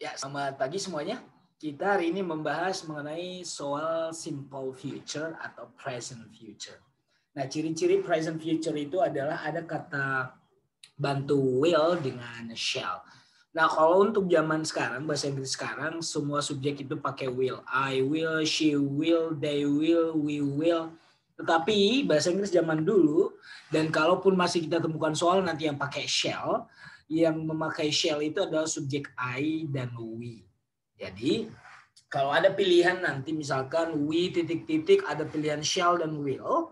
Ya, selamat pagi semuanya. Kita hari ini membahas mengenai soal simple future atau present future. Nah, ciri-ciri present future itu adalah ada kata bantu will dengan shall. Nah, kalau untuk zaman sekarang, bahasa Inggris sekarang, semua subjek itu pakai will. I will, she will, they will, we will. Tetapi bahasa Inggris zaman dulu, dan kalaupun masih kita temukan soal nanti yang pakai shall, yang memakai shall itu adalah subjek I dan we. Jadi, kalau ada pilihan nanti misalkan we ... ada pilihan shall dan will,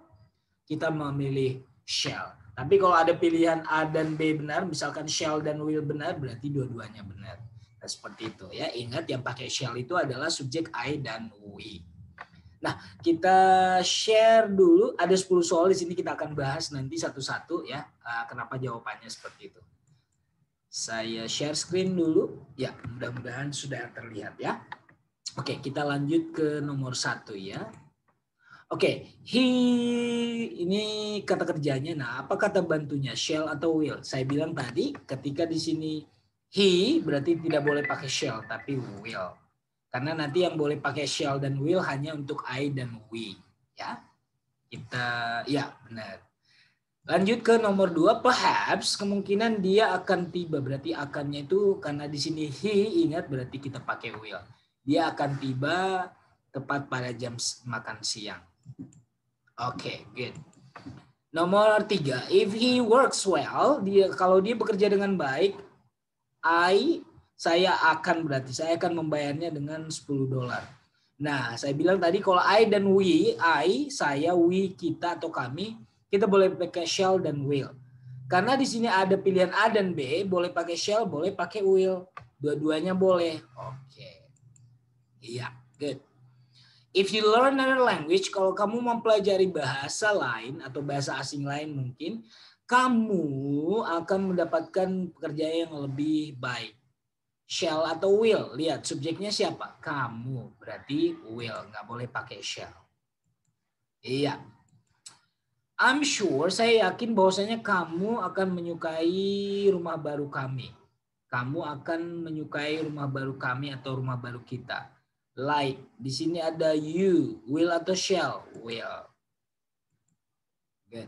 kita memilih shall. Tapi kalau ada pilihan A dan B benar, misalkan shall dan will benar, berarti dua-duanya benar. Nah, seperti itu ya. Ingat yang pakai shall itu adalah subjek I dan we. Nah, kita share dulu. Ada 10 soal di sini, kita akan bahas nanti satu-satu ya. Kenapa jawabannya seperti itu. Saya share screen dulu. Ya, mudah-mudahan sudah terlihat ya. Oke, kita lanjut ke nomor 1 ya. Oke, he ini kata kerjanya. Nah, apa kata bantunya? Shall atau will? Saya bilang tadi ketika di sini he berarti tidak boleh pakai shall tapi will. Karena nanti yang boleh pakai shall dan will hanya untuk I dan we ya. Ya benar. Lanjut ke nomor 2, perhaps, kemungkinan dia akan tiba. Berarti akannya itu, karena di sini he, ingat berarti kita pakai will. Dia akan tiba tepat pada jam makan siang. Oke, good. Nomor 3, if he works well, kalau dia bekerja dengan baik, saya akan membayarnya dengan $10. Nah, saya bilang tadi kalau I dan we, I, saya, we, kita, atau kami, kita boleh pakai shall dan will. Karena di sini ada pilihan A dan B, boleh pakai shall, boleh pakai will. Dua-duanya boleh. Oke. Iya, good. If you learn another language, kalau kamu mempelajari bahasa lain atau bahasa asing lain mungkin, kamu akan mendapatkan pekerjaan yang lebih baik. Shall atau will. Lihat, subjeknya siapa? Kamu. Berarti will. Nggak boleh pakai shall. Iya. I'm sure, saya yakin bahwasanya kamu akan menyukai rumah baru kami. Kamu akan menyukai rumah baru kami atau rumah baru kita. Like, di sini ada you, will atau shall? Will. Good.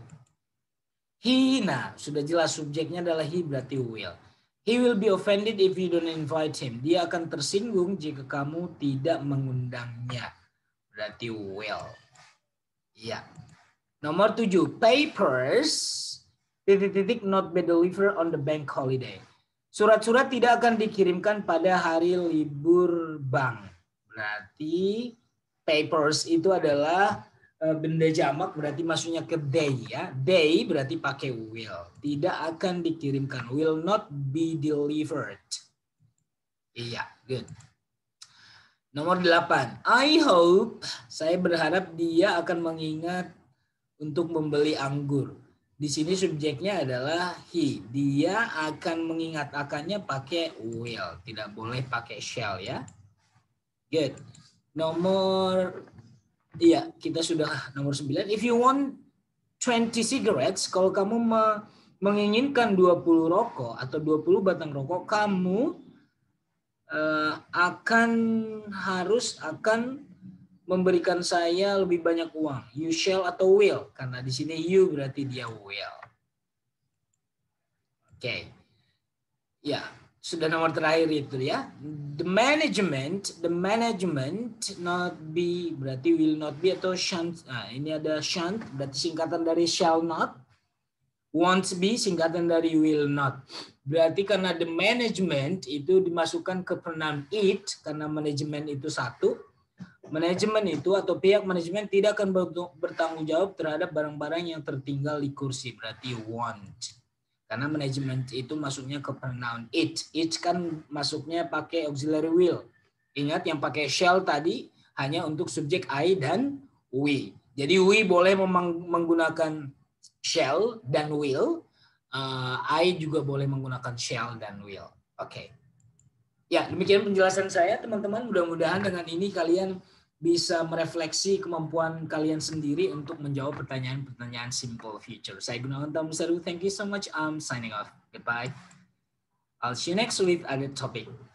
He, nah sudah jelas subjeknya adalah he berarti will. He will be offended if you don't invite him. Dia akan tersinggung jika kamu tidak mengundangnya. Berarti will. Iya. Nomor 7, papers ... not be delivered on the bank holiday. Surat-surat tidak akan dikirimkan pada hari libur bank. Berarti papers itu adalah benda jamak, berarti masuknya ke day ya. Day berarti pakai will. Tidak akan dikirimkan. Will not be delivered. Iya, good. Nomor 8, I hope, saya berharap dia akan mengingat untuk membeli anggur. Di sini subjeknya adalah he. Dia akan mengingat akannya pakai will. Tidak boleh pakai shall ya. Good. Nomor 9. If you want 20 cigarettes, kalau kamu menginginkan 20 rokok atau 20 batang rokok, kamu akan memberikan saya lebih banyak uang. You shall atau will. Karena di sini you berarti dia will. Oke. Ya, sudah nomor terakhir itu ya. The management not be berarti will not be atau shan't. Nah, ini ada shan't berarti singkatan dari shall not. Won't be singkatan dari will not. Berarti karena the management itu dimasukkan ke pronoun it karena manajemen itu satu. Manajemen itu atau pihak manajemen tidak akan bertanggung jawab terhadap barang-barang yang tertinggal di kursi. Berarti want. Karena manajemen itu masuknya ke pronoun it. It kan masuknya pakai auxiliary will. Ingat yang pakai shall tadi hanya untuk subjek I dan we. Jadi we boleh menggunakan shall dan will. I juga boleh menggunakan shall dan will. Oke. Ya, demikian penjelasan saya teman-teman. Mudah-mudahan dengan ini kalian bisa merefleksi kemampuan kalian sendiri untuk menjawab pertanyaan-pertanyaan simple future. Saya Gunawan Tamusaru. Thank you so much. I'm signing off. Goodbye. I'll see you next with other topic.